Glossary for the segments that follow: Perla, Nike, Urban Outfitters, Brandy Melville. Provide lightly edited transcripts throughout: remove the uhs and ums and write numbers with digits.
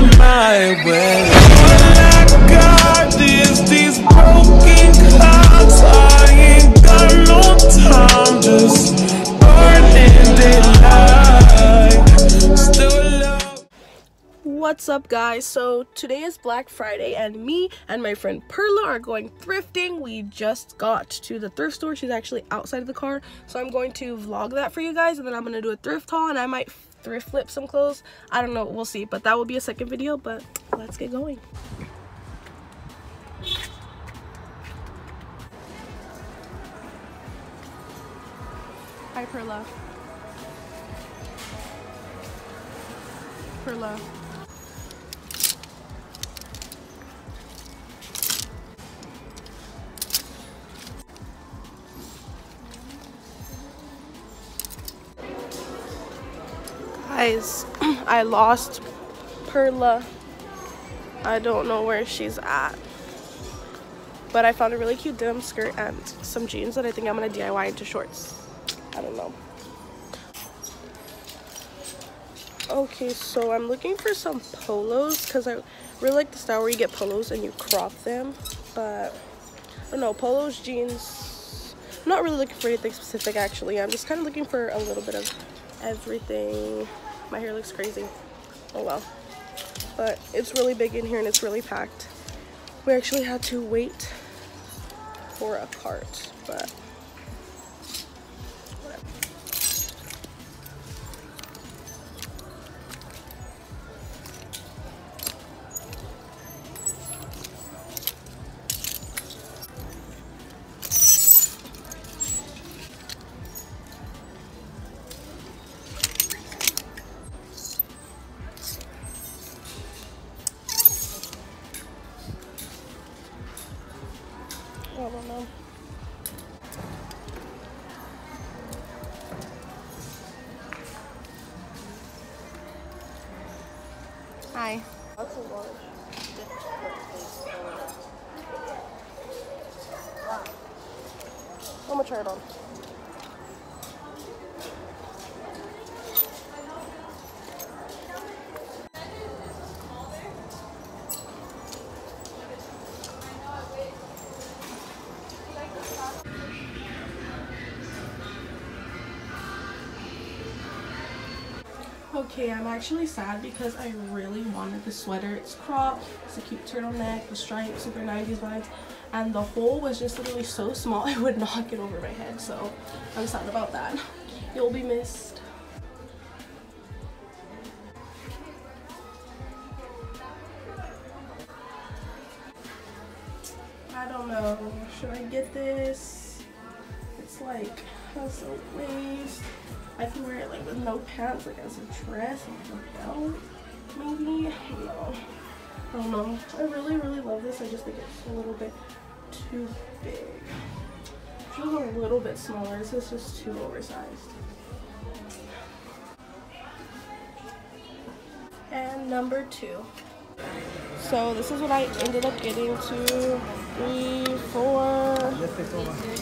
it my way. All I got is these broken clocks. I ain't got no time, just burning daylight. Still love. What's up, guys? So today is Black Friday, and me and my friend Perla are going thrifting. We just got to the thrift store. She's actually outside of the car, so I'm going to vlog that for you guys, and then I'm going to do a thrift haul, and I might thrift flip some clothes. I don't know, we'll see, but that will be a second video. But let's get going. Hi, Perla. Perla. Guys, I lost Perla. I don't know where she's at, but I found a really cute denim skirt and some jeans that I think I'm gonna DIY into shorts. I don't know. Okay, so I'm looking for some polos because I really like the style where you get polos and you crop them, but I don't know, polos, jeans. I'm not really looking for anything specific, actually. I'm just kind of looking for a little bit of everything. My hair looks crazy, oh well, but it's really big in here and it's really packed. We actually had to wait for a cart, but whatever. I don't know. Hi. That's a large. I'm gonna try it on. Okay, I'm actually sad because I really wanted the sweater. It's cropped, it's a cute turtleneck, the stripes, super 90s vibes, and the hole was just literally so small I would not get over my head, so I'm sad about that. You'll be missed. I don't know, should I get this? It's like, has a waist. I can wear it like with no pants, like as a dress and a belt, maybe. No, I don't know. I really love this. I just think it's a little bit too big. It feels a little bit smaller. This is just too oversized. And number two. So this is what I ended up getting. 2, 3, 4,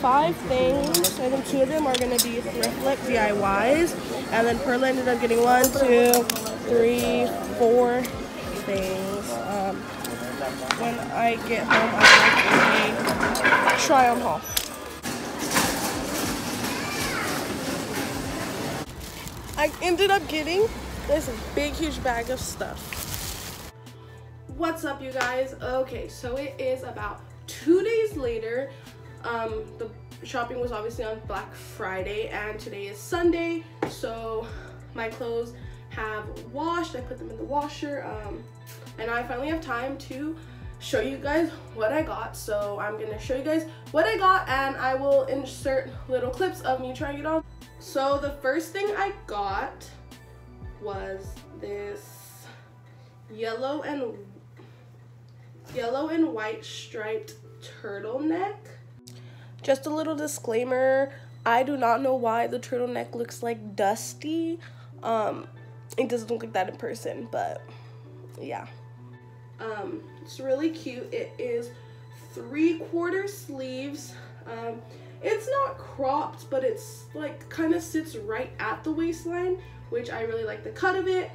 5 things. I think 2 of them are going to be thrift flip DIYs. And then Perla ended up getting 1, 2, 3, 4 things. When I get home, I'm going to try on haul. I ended up getting this big, huge bag of stuff. What's up, you guys? Okay, so it is about 2 days later. The shopping was obviously on Black Friday, and today is Sunday, so my clothes have washed. I put them in the washer, and I finally have time to show you guys what I got. So I'm gonna show you guys what I got, and I will insert little clips of me trying it on. So the first thing I got was this yellow and white striped turtleneck. Just a little disclaimer, I do not know why the turtleneck looks like dusty. It doesn't look like that in person, but yeah. It's really cute. It is 3/4 sleeves. It's not cropped, but it's like kind of sits right at the waistline, which I really like the cut of it.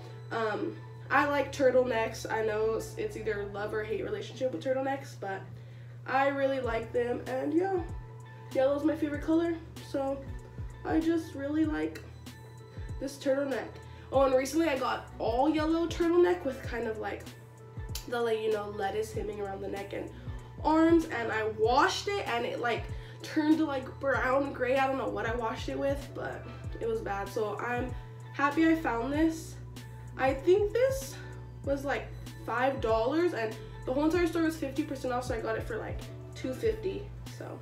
I like turtlenecks. I know it's either love or hate relationship with turtlenecks, but I really like them. And yeah, yellow is my favorite color, so I just really like this turtleneck. Oh, and recently I got all yellow turtleneck with kind of like the, like, you know, lettuce hemming around the neck and arms, and I washed it and it like turned to like brown gray. I don't know what I washed it with, but it was bad. So I'm happy I found this. I think this was like $5 and the whole entire store was 50% off, so I got it for like $2.50. So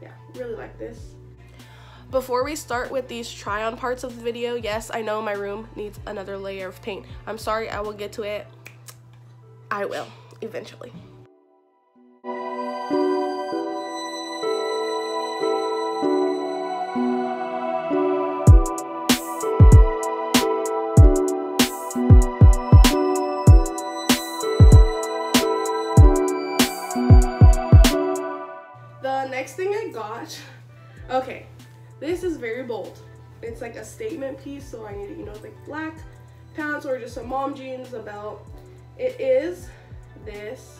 yeah, really like this. Before we start with these try on parts of the video, yes, I know my room needs another layer of paint. I'm sorry, I will get to it. I will, eventually. The next thing I got, okay, this is very bold. It's like a statement piece, so I need, you know, like black pants or just some mom jeans, a belt. It is this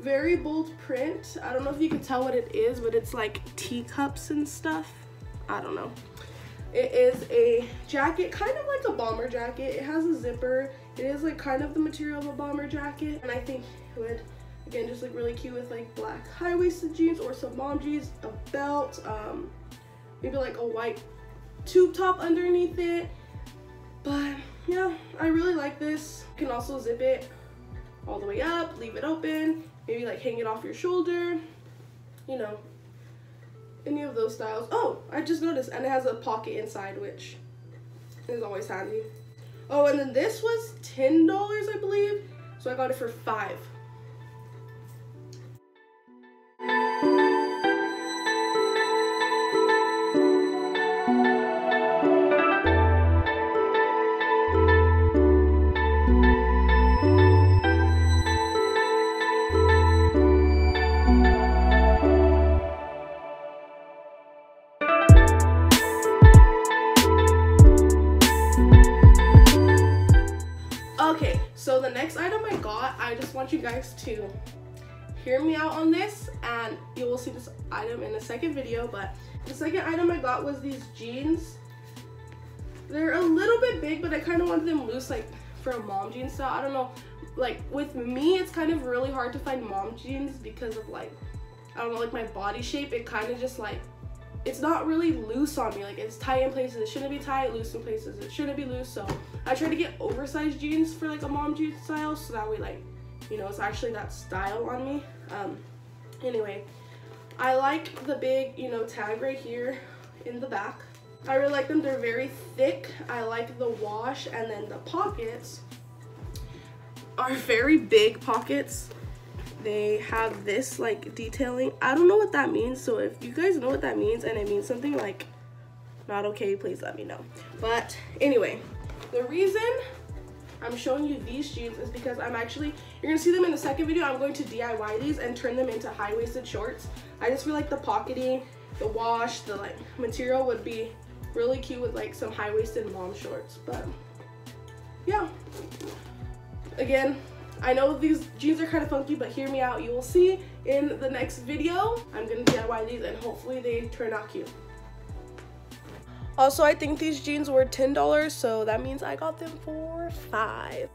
very bold print. I don't know if you can tell what it is, but it's like teacups and stuff. I don't know. It is a jacket, kind of like a bomber jacket. It has a zipper. It is like kind of the material of a bomber jacket. And I think it would, again, just look really cute with like black high-waisted jeans or some mom jeans, a belt, maybe like a white tube top underneath it. But yeah, I really like this. You can also zip it all the way up, leave it open, maybe like hang it off your shoulder, you know, any of those styles. Oh, I just noticed, and it has a pocket inside, which is always handy. Oh, and then this was $10, I believe, so I got it for $5. You guys to hear me out on this, and you will see this item in the second video, but the second item I got was these jeans. They're a little bit big, but I kind of wanted them loose, like for a mom jean style. I don't know, like with me it's kind of really hard to find mom jeans because of, like, I don't know, like my body shape. It kind of just like, it's not really loose on me. Like, it's tight in places it shouldn't be tight, loose in places it shouldn't be loose. So I try to get oversized jeans for like a mom jean style, so that way, like, you know, it's actually that style on me. Anyway, I like the big, you know, tag right here in the back. I really like them. They're very thick. I like the wash, and then the pockets are very big pockets. They have this like detailing. I don't know what that means, so if you guys know what that means and it means something like not okay, please let me know. But anyway, the reason I'm showing you these jeans is because I'm actually, you're gonna see them in the second video, I'm going to DIY these and turn them into high-waisted shorts. I just feel like the pocketing, the wash, the like material would be really cute with like some high-waisted mom shorts. But yeah, again, I know these jeans are kind of funky, but hear me out. You will see in the next video I'm gonna DIY these and hopefully they turn out cute. Also, I think these jeans were $10, so that means I got them for $5.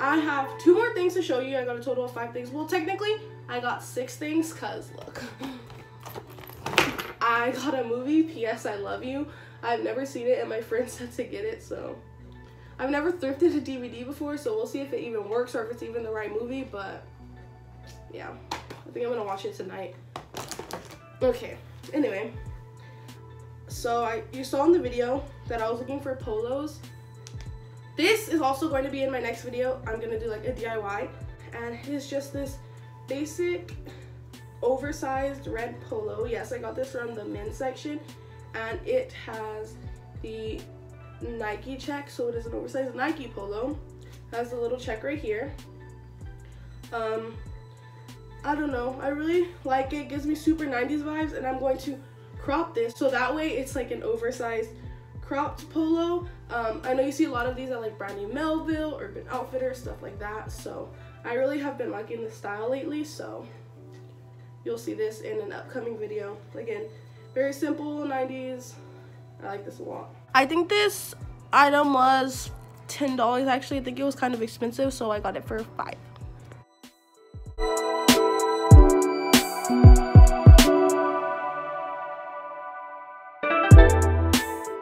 I have 2 more things to show you. I got a total of 5 things. Well, technically, I got 6 things, cause look. I got a movie, P.S. I Love You. I've never seen it and my friend said to get it, so. I've never thrifted a DVD before, so we'll see if it even works or if it's even the right movie, but yeah. I think I'm gonna watch it tonight. Okay, anyway. So you saw in the video that I was looking for polos. This is also going to be in my next video. I'm gonna do like a DIY, and it's just this basic oversized red polo. Yes, I got this from the men's section. and it has the Nike check, so it is an oversized Nike polo. It has a little check right here. I don't know, I really like it. It gives me super 90s vibes, and I'm going to crop this so that way it's like an oversized cropped polo. I know you see a lot of these at like Brandy Melville, Urban Outfitters, stuff like that. So I really have been liking this style lately, so you'll see this in an upcoming video. Again, very simple 90s. I like this a lot. I think this item was $10 actually. I think it was kind of expensive, so I got it for $5.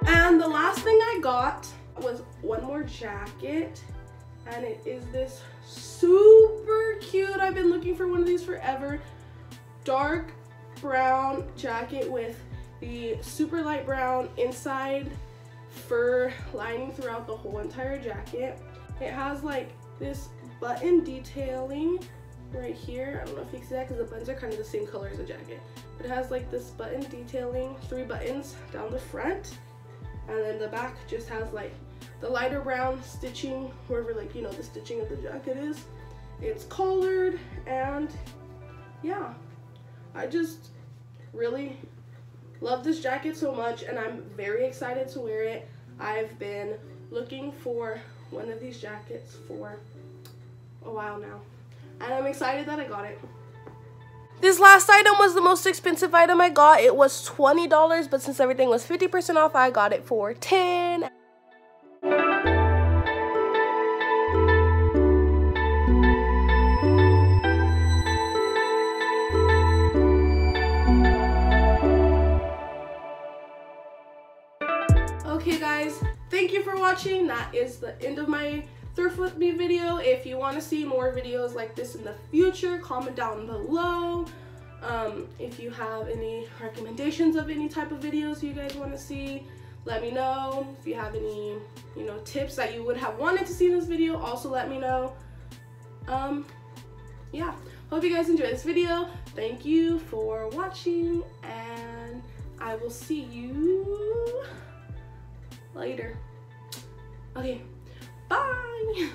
And the last thing I got was one more jacket, and it is this super cute, I've been looking for one of these forever, dark brown jacket with the super light brown inside fur lining throughout the whole entire jacket. It has like this button detailing right here. I don't know if you can see that because the buttons are kind of the same color as the jacket, but it has like this button detailing, 3 buttons down the front, and then the back just has like the lighter brown stitching wherever, like, you know, the stitching of the jacket is. It's collared, and yeah, I just really love this jacket so much, and I'm very excited to wear it. I've been looking for one of these jackets for a while now, and I'm excited that I got it. This last item was the most expensive item I got. It was $20, but since everything was 50% off, I got it for $10. Okay guys, thank you for watching. That is the end of my thrift with me video. If you want to see more videos like this in the future, comment down below. If you have any recommendations of any type of videos you guys want to see, let me know. If you have any, you know, tips that you would have wanted to see in this video, also let me know. Yeah, hope you guys enjoyed this video. Thank you for watching, and I will see you later. Okay, bye.